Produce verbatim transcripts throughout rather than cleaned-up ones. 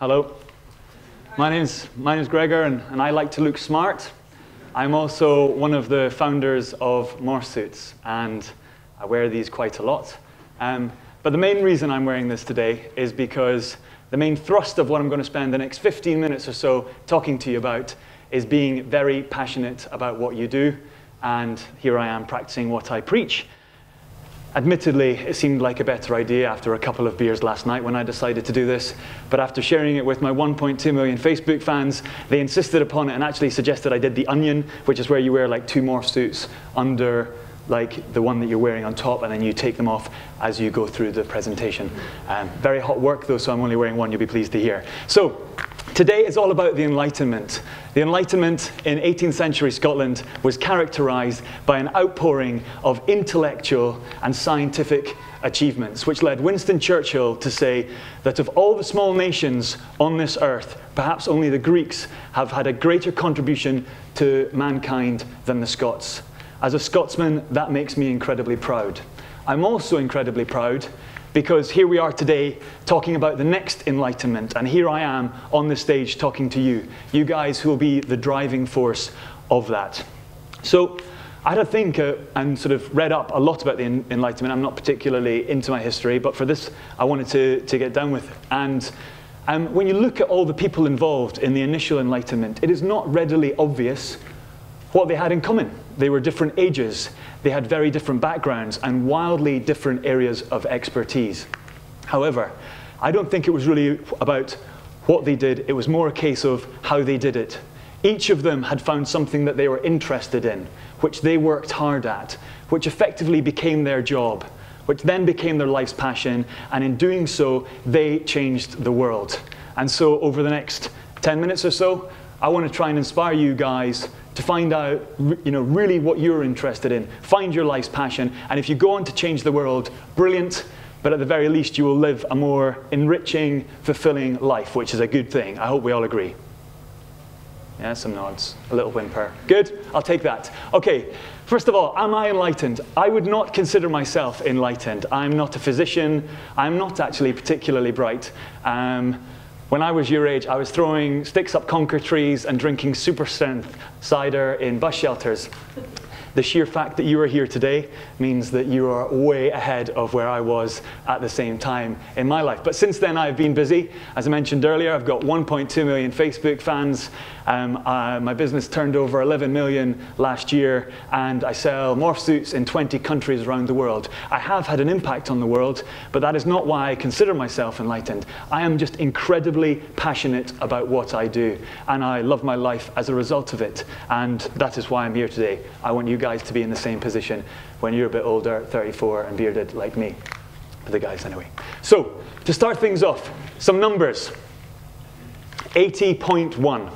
Hello. My name's, my name's Gregor, and, and I like to look smart. I'm also one of the founders of Morphsuits, and I wear these quite a lot. Um, but the main reason I'm wearing this today is because the main thrust of what I'm going to spend the next fifteen minutes or so talking to you about is being very passionate about what you do. And here I am practicing what I preach. Admittedly, it seemed like a better idea after a couple of beers last night when I decided to do this. But after sharing it with my one point two million Facebook fans, they insisted upon it and actually suggested I did the onion, which is where you wear like two morph suits under like the one that you're wearing on top, and then you take them off as you go through the presentation. Um, very hot work though, so I'm only wearing one, you'll be pleased to hear. So today is all about the Enlightenment. The Enlightenment in eighteenth century Scotland was characterized by an outpouring of intellectual and scientific achievements, which led Winston Churchill to say that of all the small nations on this earth, perhaps only the Greeks have had a greater contribution to mankind than the Scots. As a Scotsman, that makes me incredibly proud. I'm also incredibly proud because here we are today talking about the next Enlightenment, and here I am on the stage talking to you, you guys who will be the driving force of that. So I had to think uh, and sort of read up a lot about the en Enlightenment. I'm not particularly into my history, but for this I wanted to, to get down with it. And um, when you look at all the people involved in the initial Enlightenment, it is not readily obvious what they had in common. They were different ages, they had very different backgrounds and wildly different areas of expertise. However, I don't think it was really about what they did, it was more a case of how they did it. Each of them had found something that they were interested in, which they worked hard at, which effectively became their job, which then became their life's passion, and in doing so, they changed the world. And so over the next ten minutes or so, I want to try and inspire you guys to find out, you know, really what you're interested in. Find your life's passion, and if you go on to change the world, brilliant, but at the very least you will live a more enriching, fulfilling life, which is a good thing. I hope we all agree. Yeah, some nods, a little whimper. Good, I'll take that. Okay, first of all, am I enlightened? I would not consider myself enlightened. I'm not a physician. I'm not actually particularly bright. Um, When I was your age, I was throwing sticks up conker trees and drinking super strength cider in bus shelters. The sheer fact that you are here today means that you are way ahead of where I was at the same time in my life. But since then, I've been busy. As I mentioned earlier, I've got one point two million Facebook fans. Um, uh, my business turned over eleven million last year, and I sell Morphsuits in twenty countries around the world. I have had an impact on the world, but that is not why I consider myself enlightened. I am just incredibly passionate about what I do, and I love my life as a result of it. And that is why I'm here today. I want you guys to be in the same position when you're a bit older, thirty-four and bearded like me. But the guys anyway. So, to start things off, some numbers. eighty point one.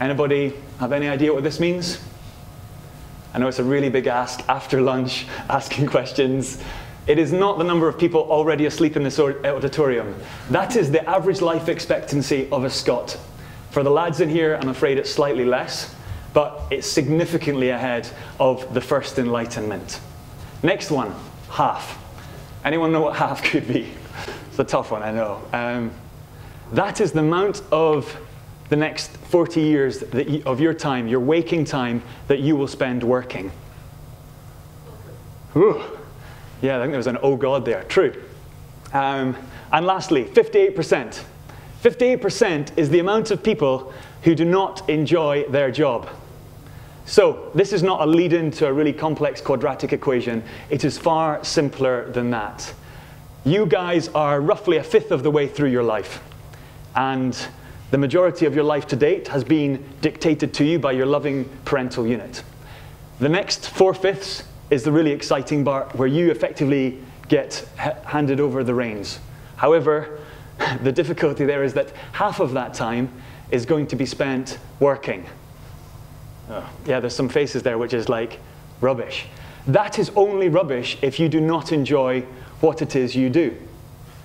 Anybody have any idea what this means? I know it's a really big ask after lunch, asking questions. It is not the number of people already asleep in this auditorium. That is the average life expectancy of a Scot. For the lads in here, I'm afraid it's slightly less, but it's significantly ahead of the first Enlightenment. Next one, half. Anyone know what half could be? It's a tough one, I know. Um, that is the amount of the next forty years that you, of your time, your waking time, that you will spend working. Ooh. Yeah, I think there was an oh God there, true. Um, and lastly, fifty-eight percent. fifty-eight percent is the amount of people who do not enjoy their job. So this is not a lead-in to a really complex quadratic equation. It is far simpler than that. You guys are roughly a fifth of the way through your life, and the majority of your life to date has been dictated to you by your loving parental unit. The next four-fifths is the really exciting part where you effectively get handed over the reins. However, the difficulty there is that half of that time is going to be spent working. Oh. Yeah, there's some faces there which is like rubbish. That is only rubbish if you do not enjoy what it is you do.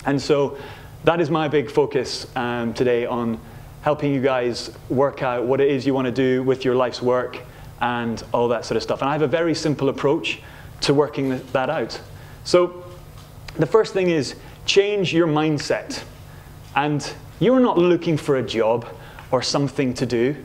And so that is my big focus um, today, on helping you guys work out what it is you want to do with your life's work and all that sort of stuff. And I have a very simple approach to working th that out. So the first thing is change your mindset. And You're not looking for a job or something to do.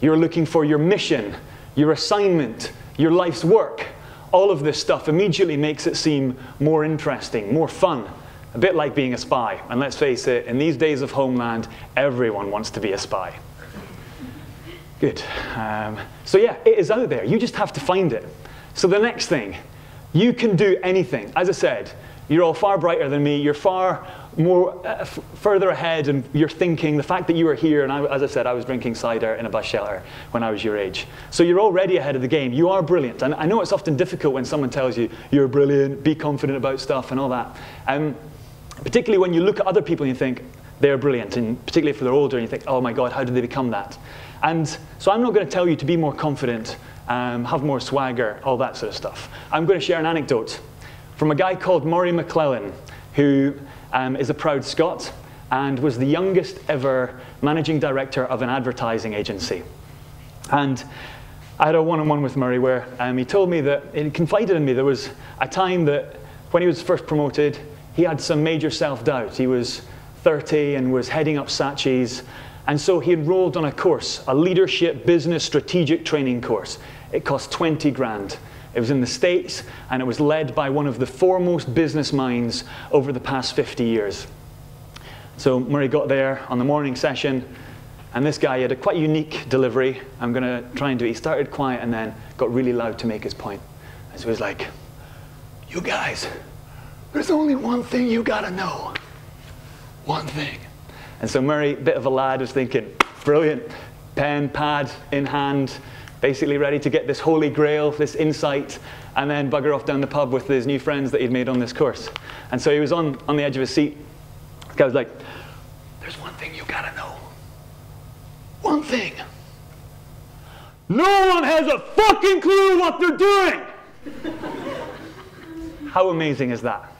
You're looking for your mission, your assignment, your life's work. All of this stuff immediately makes it seem more interesting, more fun. A bit like being a spy. And let's face it, in these days of Homeland, everyone wants to be a spy. Good. Um, so yeah, it is out there. You just have to find it. So the next thing, you can do anything. As I said, you're all far brighter than me. You're far more uh, f further ahead in your thinking. The fact that you are here, and I, as I said, I was drinking cider in a bus shelter when I was your age. So you're already ahead of the game. You are brilliant. And I know it's often difficult when someone tells you, you're brilliant, be confident about stuff and all that. Um, Particularly when you look at other people and you think, they're brilliant, and particularly if they're older, and you think, oh my God, how did they become that? And so I'm not going to tell you to be more confident, um, have more swagger, all that sort of stuff. I'm going to share an anecdote from a guy called Murray McClellan, who um, is a proud Scot and was the youngest ever managing director of an advertising agency. And I had a one-on-one with Murray where um, he told me that, he confided in me, there was a time that when he was first promoted, he had some major self-doubt. He was thirty and was heading up Saatchi's. And so he enrolled on a course, a leadership business strategic training course. It cost twenty grand. It was in the States, and it was led by one of the foremost business minds over the past fifty years. So Murray got there on the morning session, and this guy had a quite unique delivery. I'm going to try and do it. He started quiet and then got really loud to make his point. And so he was like, you guys, there's only one thing you gotta know. One thing. And so Murray, bit of a lad, was thinking, brilliant. Pen, pad in hand, basically ready to get this holy grail, this insight, and then bugger off down the pub with his new friends that he'd made on this course. And so he was on, on the edge of his seat. The guy was like, there's one thing you gotta know. One thing. No one has a fucking clue what they're doing. How amazing is that?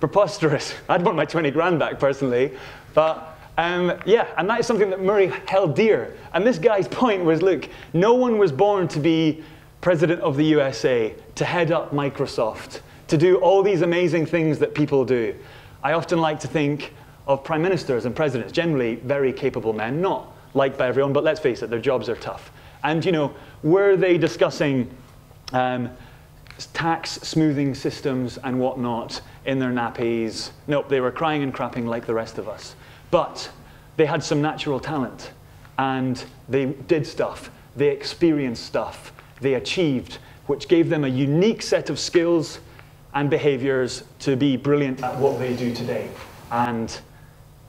Preposterous. I'd want my twenty grand back personally. But um, yeah, and that is something that Murray held dear. And this guy's point was, look, no one was born to be president of the U S A, to head up Microsoft, to do all these amazing things that people do. I often like to think of prime ministers and presidents, generally very capable men, not liked by everyone, but let's face it, their jobs are tough. And you know, were they discussing um, tax smoothing systems and whatnot in their nappies? Nope, they were crying and crapping like the rest of us. But they had some natural talent, and they did stuff, they experienced stuff, they achieved, which gave them a unique set of skills and behaviors to be brilliant at what they do today. And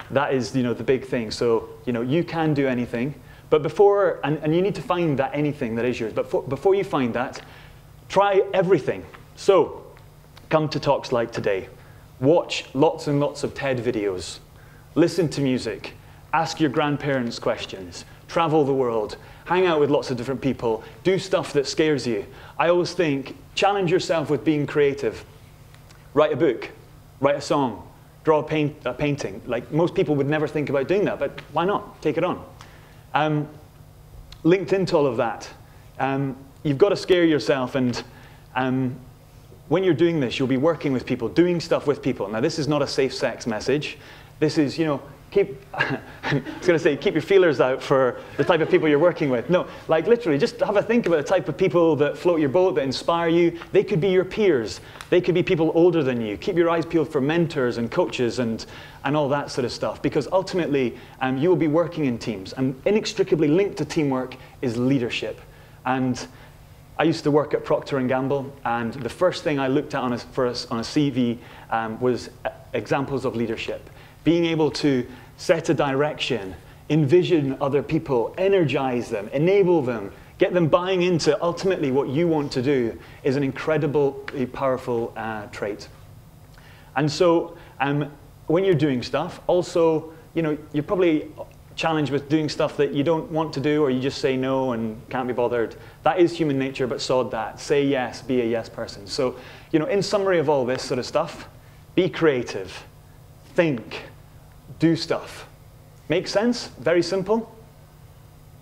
that is, you know, the big thing. So, you know, you can do anything, but before, and, and you need to find that anything that is yours, but for, before you find that, try everything. So, come to talks like today. Watch lots and lots of TED videos. Listen to music. Ask your grandparents questions. Travel the world. Hang out with lots of different people. Do stuff that scares you. I always think, challenge yourself with being creative. Write a book. Write a song. Draw a, paint, a painting. Like, most people would never think about doing that, but why not? Take it on. Um, linked into all of that. Um, You've got to scare yourself, and um, when you're doing this, you'll be working with people, doing stuff with people. Now, this is not a safe sex message. This is, you know, keep, I was going to say, keep your feelers out for the type of people you're working with. No, like literally, just have a think about the type of people that float your boat, that inspire you. They could be your peers. They could be people older than you. Keep your eyes peeled for mentors and coaches and, and all that sort of stuff, because ultimately, um, you will be working in teams. And inextricably linked to teamwork is leadership. And I used to work at Procter and Gamble, and the first thing I looked at on a, for us on a C V um, was examples of leadership. Being able to set a direction, envision other people, energize them, enable them, get them buying into ultimately what you want to do is an incredibly powerful uh, trait. And so um, when you're doing stuff, also, you know, you're probably challenged with doing stuff that you don't want to do, or you just say no and can't be bothered. That is human nature, but sod that. Say yes, be a yes person. So, you know, in summary of all this sort of stuff, be creative, think, do stuff. Make sense? Very simple?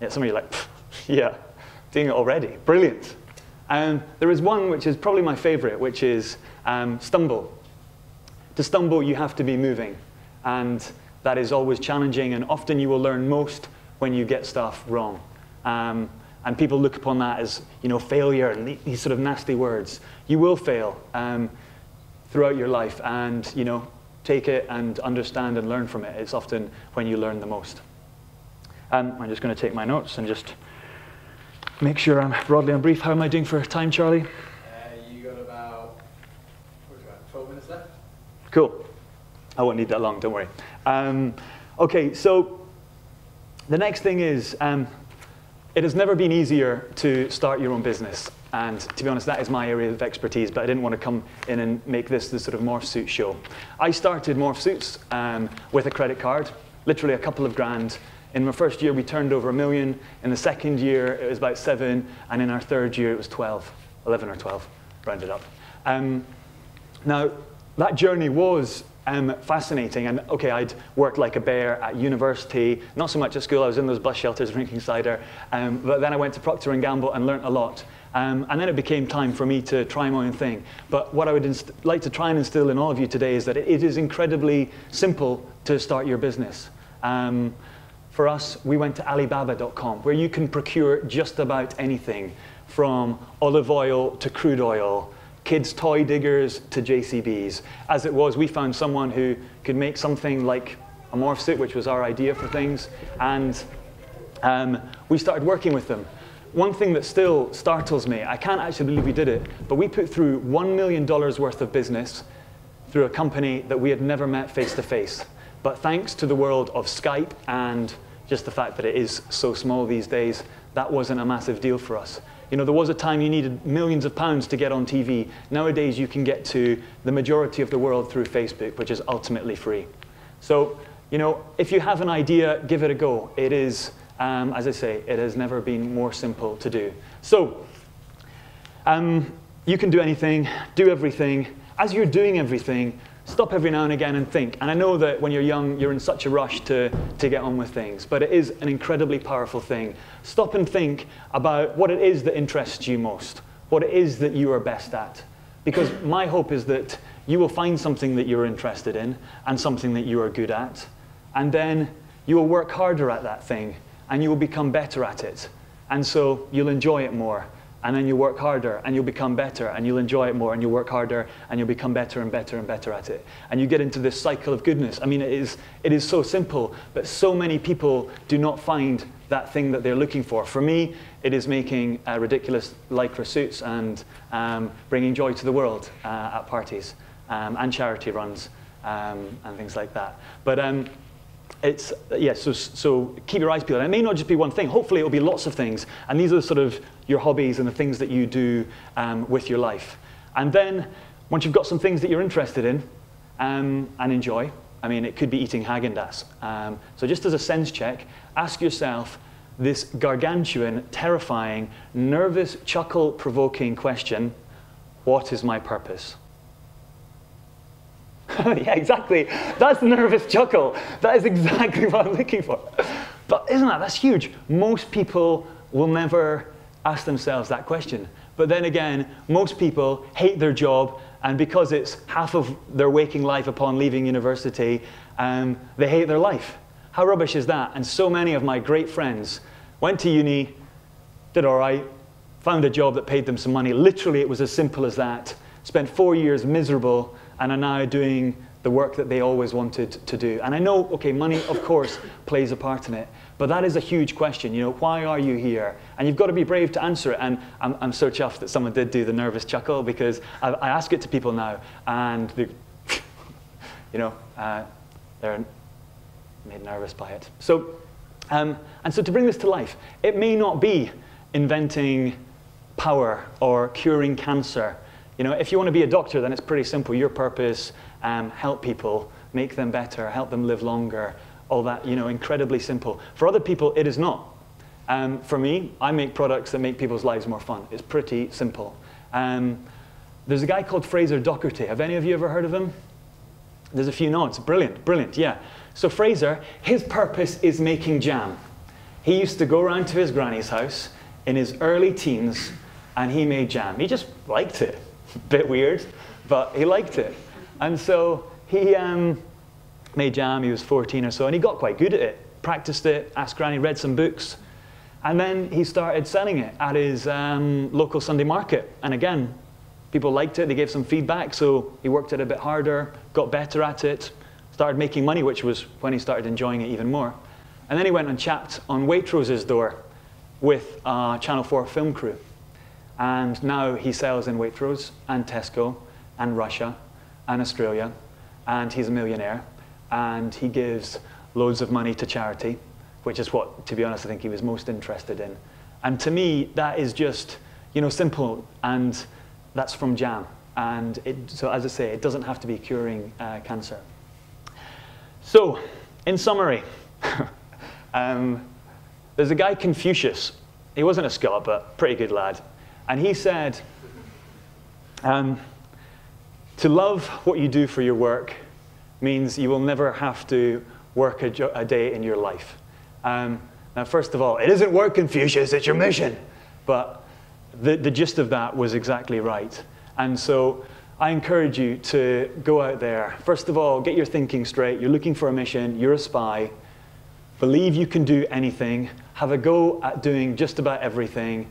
Yeah, some of you are like, yeah, doing it already. Brilliant. Um, there is one which is probably my favorite, which is um, stumble. To stumble, you have to be moving. And that is always challenging, and often you will learn most when you get stuff wrong. Um, and people look upon that as, you know, failure and these sort of nasty words. You will fail um, throughout your life, and, you know, take it and understand and learn from it. It's often when you learn the most. Um, I'm just going to take my notes and just make sure I'm broadly on brief. How am I doing for time, Charlie? Uh, you got about, what, about twelve minutes left. Cool. I won't need that long, don't worry. Um, okay, so the next thing is, um, it has never been easier to start your own business. And to be honest, that is my area of expertise, but I didn't want to come in and make this the sort of Morphsuits show. I started Morphsuits um, with a credit card, literally a couple of grand. In my first year, we turned over a million. In the second year, it was about seven. And in our third year, it was twelve, eleven or twelve, rounded up. Um, now, that journey was Um, fascinating. And okay, I'd worked like a bear at university, not so much at school. I was in those bus shelters drinking cider, um, but then I went to Procter and Gamble and learnt a lot. Um, and then it became time for me to try my own thing. But what I would like to try and instill in all of you today is that it, it is incredibly simple to start your business. Um, for us, we went to Alibaba dot com, where you can procure just about anything, from olive oil to crude oil, kids' toy diggers to J C Bs. As it was, we found someone who could make something like a Morphsuit, which was our idea for things, and um, we started working with them. One thing that still startles me, I can't actually believe we did it, but we put through one million dollars worth of business through a company that we had never met face to face. But thanks to the world of Skype and just the fact that it is so small these days, that wasn't a massive deal for us. You know, there was a time you needed millions of pounds to get on T V. Nowadays, you can get to the majority of the world through Facebook, which is ultimately free. So, you know, if you have an idea, give it a go. It is, um, as I say, it has never been more simple to do. So, um, you can do anything, do everything. As you're doing everything, stop every now and again and think. And I know that when you're young, you're in such a rush to, to get on with things, but it is an incredibly powerful thing. Stop and think about what it is that interests you most, what it is that you are best at. Because my hope is that you will find something that you're interested in and something that you are good at, and then you will work harder at that thing, and you will become better at it. And so you'll enjoy it more. And then you work harder, and you'll become better, and you'll enjoy it more, and you'll work harder, and you'll become better and better and better at it. And you get into this cycle of goodness. I mean, it is, it is so simple, but so many people do not find that thing that they're looking for. For me, it is making uh, ridiculous lycra suits and um, bringing joy to the world uh, at parties um, and charity runs um, and things like that. But, um, It's, yeah, so, so keep your eyes peeled. And it may not just be one thing. Hopefully, it'll be lots of things. And these are sort of your hobbies and the things that you do um, with your life. And then, once you've got some things that you're interested in um, and enjoy, I mean, it could be eating Häagen-Dazs. Um, so just as a sense check, ask yourself this gargantuan, terrifying, nervous, chuckle-provoking question: what is my purpose? Yeah, exactly. That's the nervous chuckle. That is exactly what I'm looking for. But isn't that? That's huge. Most people will never ask themselves that question. But then again, most people hate their job, and because it's half of their waking life upon leaving university, um, they hate their life. How rubbish is that? And so many of my great friends went to uni, did all right, found a job that paid them some money. Literally, it was as simple as that. Spent four years miserable, and are now doing the work that they always wanted to do. And I know, okay, money, of course, plays a part in it, but that is a huge question. You know, why are you here? And you've got to be brave to answer it. And I'm, I'm so chuffed that someone did do the nervous chuckle, because I, I ask it to people now, and they, you know, uh, they're made nervous by it. So, um, and so to bring this to life, it may not be inventing power or curing cancer. You know, if you want to be a doctor, then it's pretty simple. Your purpose, um, help people, make them better, help them live longer, all that, you know, incredibly simple. For other people, it is not. Um, for me, I make products that make people's lives more fun. It's pretty simple. Um, there's a guy called Fraser Doherty. Have any of you ever heard of him? There's a few nods. Brilliant, brilliant, yeah. So Fraser, his purpose is making jam. He used to go around to his granny's house in his early teens, and he made jam. He just liked it. Bit weird, but he liked it. And so he, um, made jam, he was fourteen or so, and he got quite good at it. Practiced it, asked Granny, read some books, and then he started selling it at his um, local Sunday market. And again, people liked it, they gave some feedback, so he worked it a bit harder, got better at it, started making money, which was when he started enjoying it even more. And then he went and chapped on Waitrose's door with a Channel four film crew. And now he sells in Waitrose and Tesco and Russia and Australia, and he's a millionaire, and he gives loads of money to charity, which is what, to be honest, I think he was most interested in. And to me, that is just, you know, simple, and that's from jam. And it, so as I say, it doesn't have to be curing uh, cancer. So, in summary, um, there's a guy, Confucius. He wasn't a Scot, but pretty good lad. And he said, um, to love what you do for your work means you will never have to work a, jo a day in your life. Um, now, first of all, it isn't work, Confucius, it's your mission. But the, the gist of that was exactly right. And so I encourage you to go out there. First of all, get your thinking straight. You're looking for a mission. You're a spy. Believe you can do anything. Have a go at doing just about everything.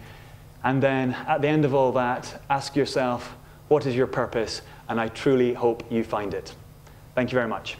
And then at the end of all that, ask yourself, what is your purpose? And I truly hope you find it. Thank you very much.